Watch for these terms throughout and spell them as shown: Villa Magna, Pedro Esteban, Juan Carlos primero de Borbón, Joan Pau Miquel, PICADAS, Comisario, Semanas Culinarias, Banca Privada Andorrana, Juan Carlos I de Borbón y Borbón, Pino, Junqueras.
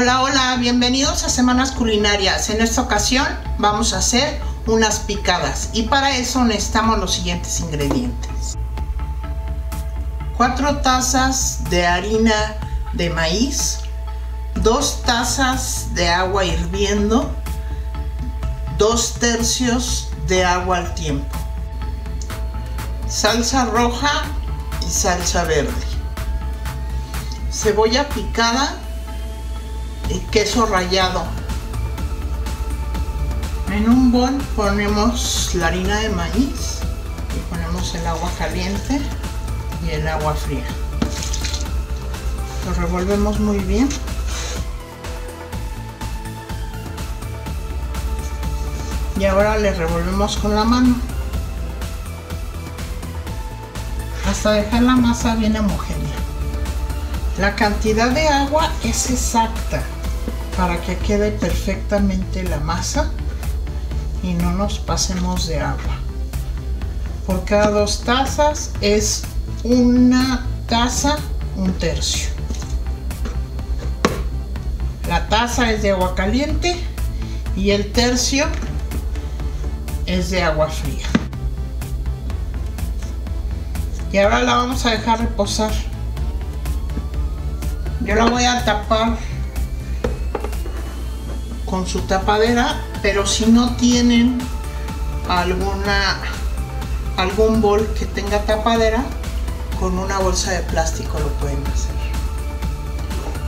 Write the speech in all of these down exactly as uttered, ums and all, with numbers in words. Hola, hola, bienvenidos a Semanas Culinarias. En esta ocasión vamos a hacer unas picadas y para eso necesitamos los siguientes ingredientes: cuatro tazas de harina de maíz, dos tazas de agua hirviendo, dos tercios de agua al tiempo, salsa roja y salsa verde, cebolla picada y queso rallado. En un bol ponemos la harina de maíz y ponemos el agua caliente y el agua fría. Lo revolvemos muy bien. Y ahora le revolvemos con la mano hasta dejar la masa bien homogénea. La cantidad de agua es exacta para que quede perfectamente la masa y no nos pasemos de agua. Por cada dos tazas es una taza, un tercio. La taza es de agua caliente y el tercio es de agua fría. Y ahora la vamos a dejar reposar. Yo la voy a tapar con su tapadera, pero si no tienen alguna algún bol que tenga tapadera, con una bolsa de plástico lo pueden hacer.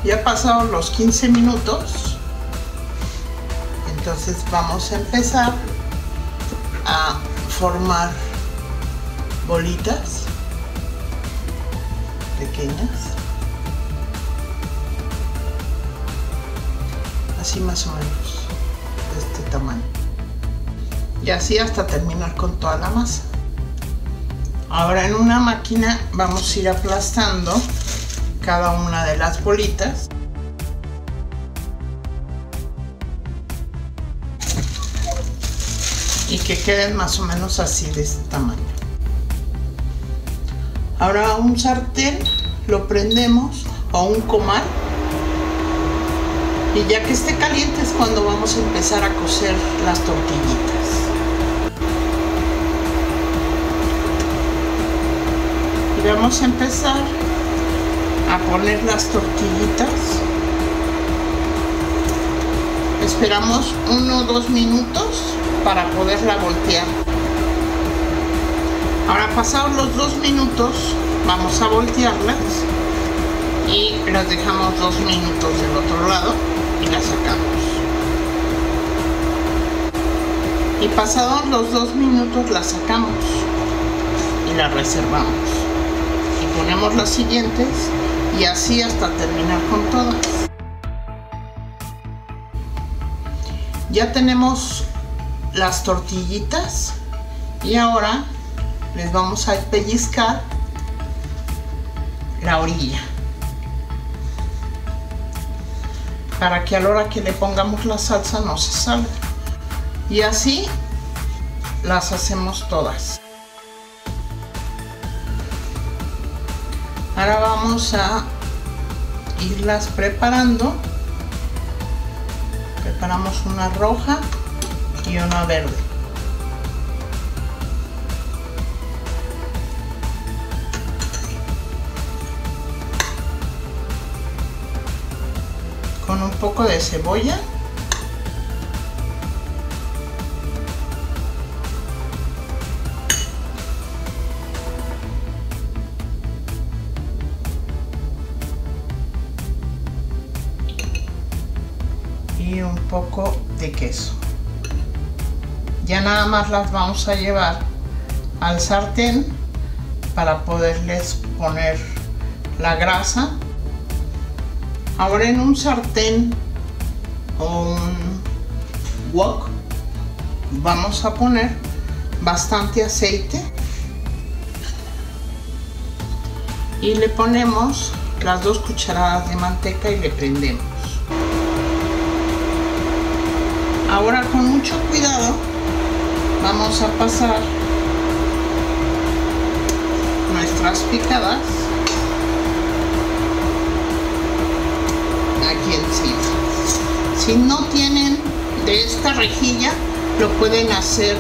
Ya pasaron los quince minutos, entonces vamos a empezar a formar bolitas pequeñas, así más o menos de este tamaño, y así hasta terminar con toda la masa. Ahora en una máquina vamos a ir aplastando cada una de las bolitas. Y que queden más o menos así de este tamaño. Ahora un sartén lo prendemos, o un comal, y ya que esté caliente es cuando vamos a empezar a cocer las tortillitas. Y vamos a empezar a poner las tortillitas. Esperamos uno o dos minutos para poderla voltear. Ahora, pasados los dos minutos, vamos a voltearlas y las dejamos dos minutos del otro lado y las sacamos. Y pasados los dos minutos las sacamos y las reservamos. Y ponemos las siguientes y así hasta terminar con todas. Ya tenemos las tortillitas y ahora les vamos a pellizcar la orilla para que a la hora que le pongamos la salsa no se salga, y así las hacemos todas. Ahora vamos a irlas preparando. Preparamos una roja y una verde. Con un poco de cebolla. Y un poco de queso. Ya nada más las vamos a llevar al sartén para poderles poner la grasa. Ahora en un sartén o un wok vamos a poner bastante aceite y le ponemos las dos cucharadas de manteca y le prendemos. Ahora con mucho cuidado vamos a pasar nuestras picadas aquí encima. Si no tienen de esta rejilla, lo pueden hacer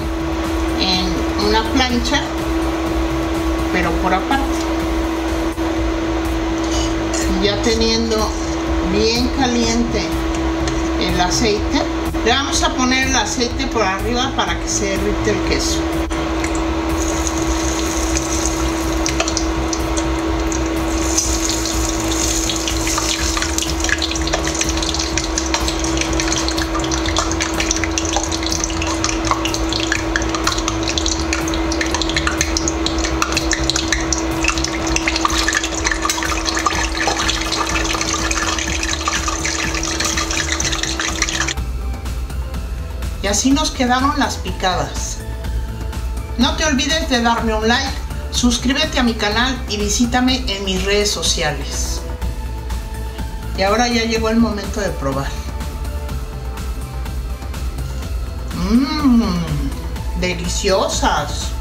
en una plancha, pero por aparte. Ya teniendo bien caliente el aceite, le vamos a poner el aceite por arriba para que se derrite el queso. Y así nos quedaron las picadas. No te olvides de darme un like, suscríbete a mi canal y visítame en mis redes sociales. Y ahora ya llegó el momento de probar. Mmm, deliciosas.